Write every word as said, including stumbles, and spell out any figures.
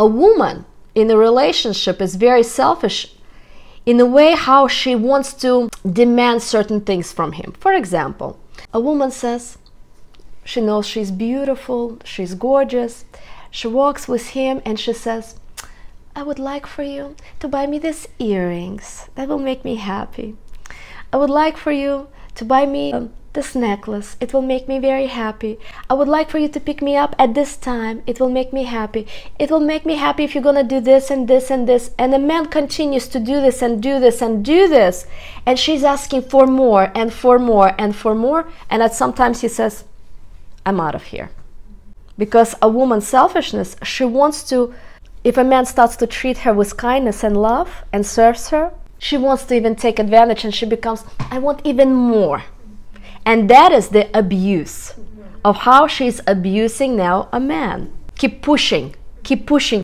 a woman in a relationship is very selfish in the way how she wants to demand certain things from him. For example, a woman says she knows she's beautiful, she's gorgeous. She walks with him and she says, I would like for you to buy me these earrings. That will make me happy. I would like for you to buy me um, this necklace. It will make me very happy. I would like for you to pick me up at this time. It will make me happy. It will make me happy if you're gonna do this and this and this. And the man continues to do this and do this and do this. And she's asking for more and for more and for more. And at sometimes he says, I'm out of here. Because a woman's selfishness, she wants to, if a man starts to treat her with kindness and love and serves her, she wants to even take advantage and she becomes, I want even more. And that is the abuse of how she's abusing now a man. Keep pushing, keep pushing.